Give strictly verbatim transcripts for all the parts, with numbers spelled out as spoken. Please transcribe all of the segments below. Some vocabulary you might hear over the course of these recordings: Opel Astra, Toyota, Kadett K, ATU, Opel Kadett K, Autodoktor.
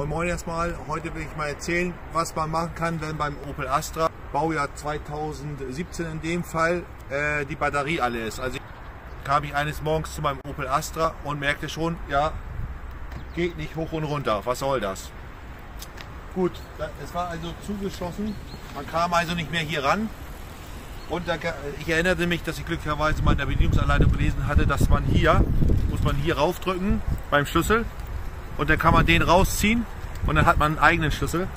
Moin Moin erstmal, heute will ich mal erzählen, was man machen kann, wenn beim Opel Astra, Baujahr zweitausendsiebzehn in dem Fall, äh, die Batterie alle ist. Also kam ich eines Morgens zu meinem Opel Astra und merkte schon, ja, geht nicht hoch und runter, was soll das? Gut, es war also zugeschlossen, man kam also nicht mehr hier ran. Und da, ich erinnerte mich, dass ich glücklicherweise mal in der Bedienungsanleitung gelesen hatte, dass man hier, muss man hier raufdrücken beim Schlüssel. Und dann kann man den rausziehen und dann hat man einen eigenen Schlüssel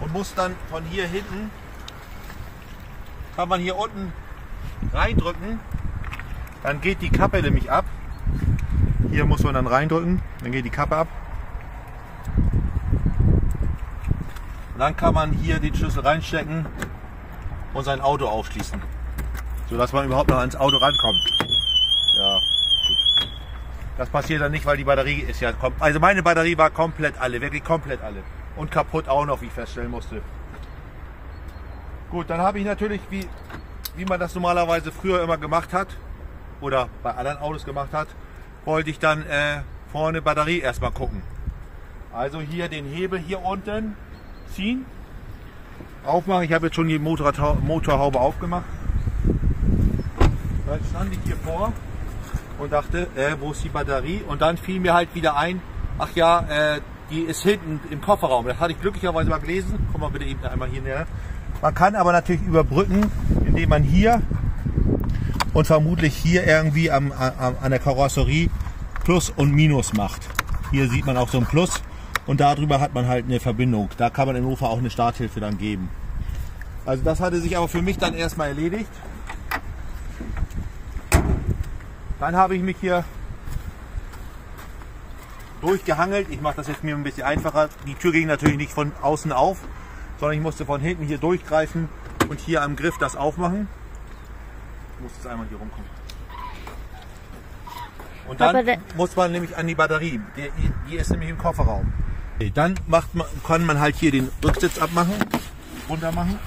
und muss dann von hier hinten, kann man hier unten reindrücken, dann geht die Kappe nämlich ab. Hier muss man dann reindrücken, dann geht die Kappe ab. Und dann kann man hier den Schlüssel reinstecken und sein Auto aufschließen, sodass man überhaupt noch ans Auto rankommt. Ja. Das passiert dann nicht, weil die Batterie ist ja komplett. Also meine Batterie war komplett alle, wirklich komplett alle. Und kaputt auch noch, wie ich feststellen musste. Gut, dann habe ich natürlich, wie, wie man das normalerweise früher immer gemacht hat, oder bei anderen Autos gemacht hat, wollte ich dann äh, vorne Batterie erstmal gucken. Also hier den Hebel hier unten ziehen, aufmachen. Ich habe jetzt schon die Motor, Motorhaube aufgemacht. Dann stand ich hier vor und dachte, äh, wo ist die Batterie? Und dann fiel mir halt wieder ein, ach ja, äh, die ist hinten im Kofferraum. Das hatte ich glücklicherweise mal gelesen. Komm mal bitte eben einmal hier näher. Man kann aber natürlich überbrücken, indem man hier und vermutlich hier irgendwie am, am, an der Karosserie Plus und Minus macht. Hier sieht man auch so ein Plus und darüber hat man halt eine Verbindung. Da kann man im Notfall auch eine Starthilfe dann geben. Also das hatte sich aber für mich dann erstmal erledigt. Dann habe ich mich hier durchgehangelt. Ich mache das jetzt mir ein bisschen einfacher. Die Tür ging natürlich nicht von außen auf, sondern ich musste von hinten hier durchgreifen und hier am Griff das aufmachen. Ich muss jetzt einmal hier rumkommen. Und dann muss man nämlich an die Batterie. Die, die ist nämlich im Kofferraum. Dann macht man, kann man halt hier den Rücksitz abmachen, runter machen.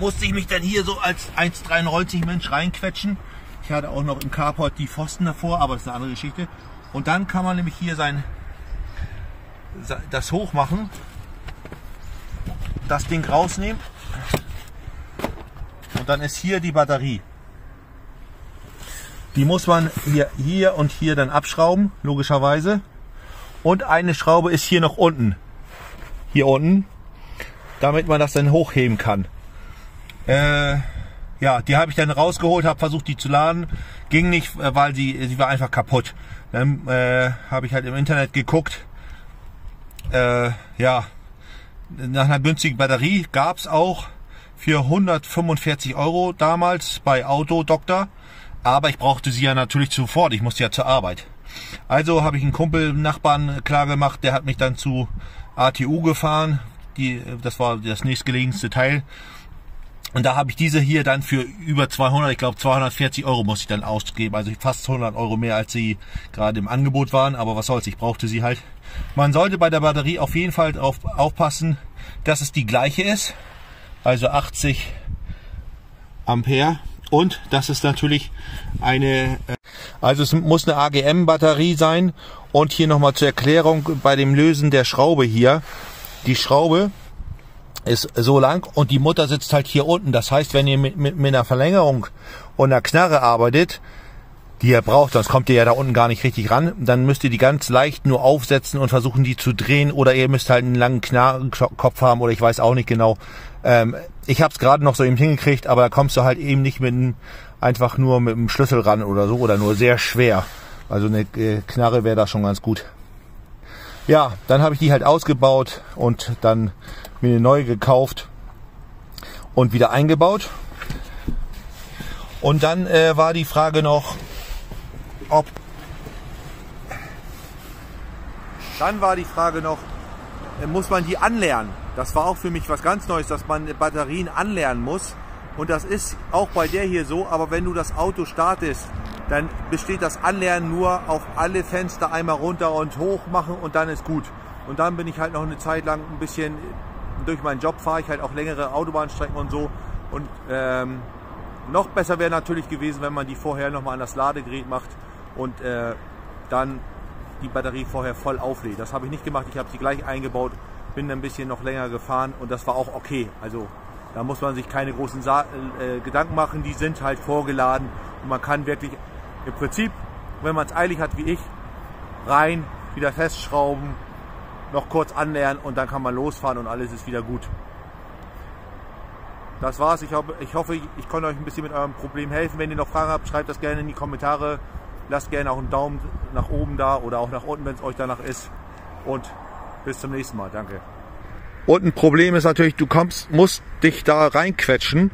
Musste ich mich dann hier so als eins Komma dreiundneunzig Mensch reinquetschen. Ich hatte auch noch im Carport die Pfosten davor, aber das ist eine andere Geschichte. Und dann kann man nämlich hier sein das hoch machen, das Ding rausnehmen und dann ist hier die Batterie. Die muss man hier, hier und hier dann abschrauben, logischerweise. Und eine Schraube ist hier noch unten, hier unten, damit man das dann hochheben kann. Äh, ja, die habe ich dann rausgeholt, habe versucht die zu laden, ging nicht, weil sie, sie war einfach kaputt. Dann äh, habe ich halt im Internet geguckt, äh, ja, nach einer günstigen Batterie gab es auch für hundertfünfundvierzig Euro damals bei Autodoktor, aber ich brauchte sie ja natürlich sofort, ich musste ja zur Arbeit. Also habe ich einen Kumpel, einen Nachbarn klar gemacht, der hat mich dann zu A T U gefahren, die, das war das nächstgelegenste Teil. Und da habe ich diese hier dann für über zweihundert, ich glaube zweihundertvierzig Euro muss ich dann ausgeben. Also fast hundert Euro mehr, als sie gerade im Angebot waren. Aber was soll's, ich brauchte sie halt. Man sollte bei der Batterie auf jeden Fall drauf aufpassen, dass es die gleiche ist. Also achtzig Ampere. Und das ist natürlich eine... Also es muss eine A G M-Batterie sein. Und hier nochmal zur Erklärung bei dem Lösen der Schraube hier. Die Schraube ist so lang und die Mutter sitzt halt hier unten. Das heißt, wenn ihr mit, mit, mit einer Verlängerung und einer Knarre arbeitet, die ihr braucht, sonst kommt ihr ja da unten gar nicht richtig ran, dann müsst ihr die ganz leicht nur aufsetzen und versuchen, die zu drehen. Oder ihr müsst halt einen langen Knarrenkopf haben oder ich weiß auch nicht genau. Ähm, ich habe es gerade noch so eben hingekriegt, aber da kommst du halt eben nicht mit einem, einfach nur mit einem Schlüssel ran oder so oder nur sehr schwer. Also eine äh, Knarre wäre da schon ganz gut. Ja, dann habe ich die halt ausgebaut und dann mir eine neue gekauft und wieder eingebaut. Und dann äh, war die Frage noch, ob dann war die Frage noch, äh, muss man die anlernen? Das war auch für mich was ganz Neues, dass man Batterien anlernen muss. Und das ist auch bei der hier so, aber wenn du das Auto startest, dann besteht das Anlernen nur auf alle Fenster einmal runter und hoch machen und dann ist gut. Und dann bin ich halt noch eine Zeit lang ein bisschen, durch meinen Job fahre ich halt auch längere Autobahnstrecken und so. Und ähm, noch besser wäre natürlich gewesen, wenn man die vorher nochmal an das Ladegerät macht und äh, dann die Batterie vorher voll auflädt. Das habe ich nicht gemacht, ich habe sie gleich eingebaut, bin ein bisschen noch länger gefahren und das war auch okay. Also da muss man sich keine großen Sa äh, Gedanken machen, die sind halt vorgeladen und man kann wirklich im Prinzip, wenn man es eilig hat wie ich, rein, wieder festschrauben, noch kurz annähern und dann kann man losfahren und alles ist wieder gut. Das war's. Ich hoffe, ich, hoffe, ich konnte euch ein bisschen mit eurem Problem helfen. Wenn ihr noch Fragen habt, schreibt das gerne in die Kommentare. Lasst gerne auch einen Daumen nach oben da oder auch nach unten, wenn es euch danach ist. Und bis zum nächsten Mal. Danke. Und ein Problem ist natürlich, du kommst, musst dich da reinquetschen.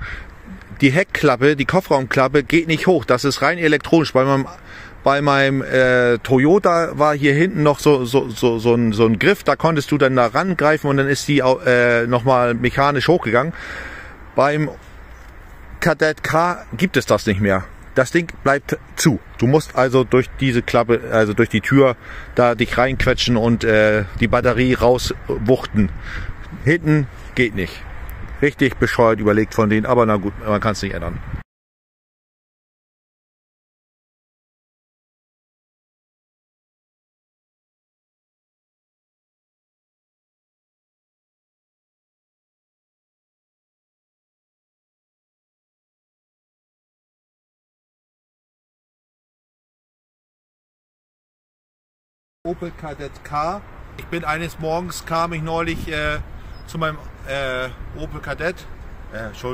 Die Heckklappe, die Kofferraumklappe geht nicht hoch. Das ist rein elektronisch. Bei meinem, bei meinem äh, Toyota war hier hinten noch so, so, so, so, ein, so ein Griff. Da konntest du dann da rangreifen und dann ist die äh, nochmal mechanisch hochgegangen. Beim Kadett K gibt es das nicht mehr. Das Ding bleibt zu. Du musst also durch diese Klappe, also durch die Tür, da dich reinquetschen und äh, die Batterie rauswuchten. Hinten geht nicht. Richtig bescheuert überlegt von denen, aber na gut, man kann es nicht ändern. Opel Kadett K. Ich bin eines Morgens, kam ich neulich äh, zu meinem äh, Opel Kadett, äh, Entschuldigung.